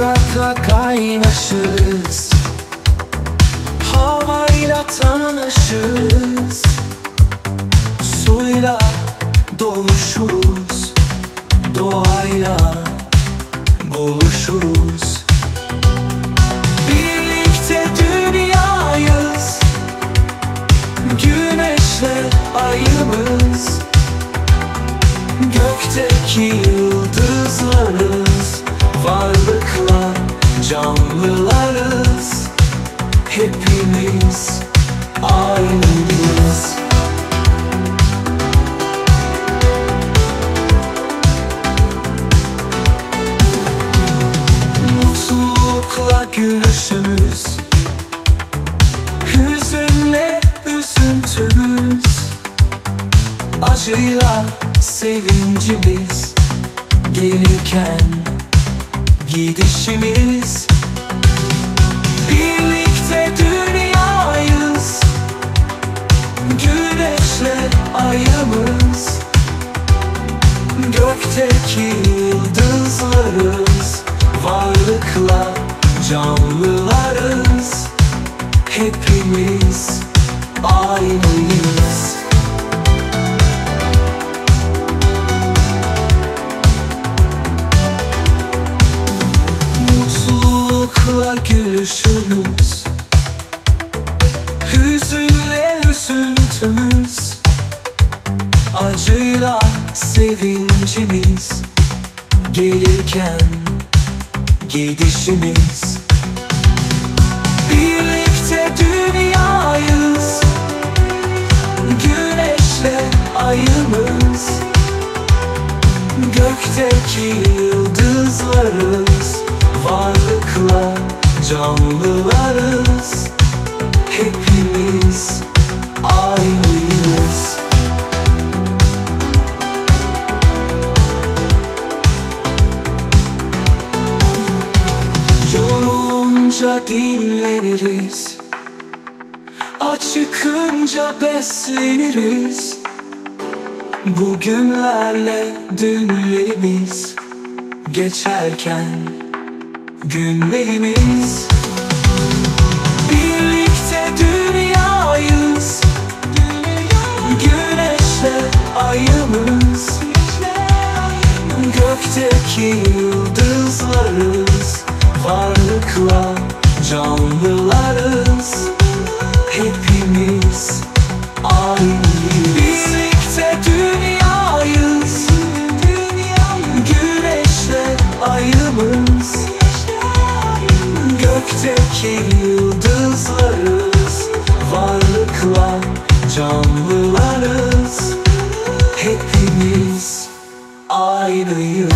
toprakla kaynaşırız, havayla tanışırız, suyla doluşuruz, doğayla buluşuruz. Birlikte dünyayız, güneşle ayımız, gökteki yıldızlarız, varlıkla canlılarız, hepimiz aynıyız. Mutlulukla gülüşümüz, hüzünle üzüntümüz, acıyla sevincimiz, gelirken gidişimiz. Birlikte dünyayız, güneşle ayımız, gökteki yıldızlarız, varlıkla canlılarız, hepimiz aynıyız. Mutlulukla gülüşümüz, hüzünle üzüntümüz, acıyla sevincimiz, gelirken gidişimiz. Birlikte dünyayız, güneşle ayımız, gökteki yıldızlarız, varlıkla canlılarız, hepimiz aynıyız. Yorulunca dinleniriz, acıkınca besleniriz, bugünlerle dünlerimiz, geçerken günlerimiz. Birlikte dünyayız, güneşle ayımız, gökteki yıldızlarız, varlıkla canlılarız, hepimiz aynıyız. Birlikte dünyayız, güneşle ayımız, gökteki yıldızlarız, varlıkla canlılarız, hepimiz aynıyız.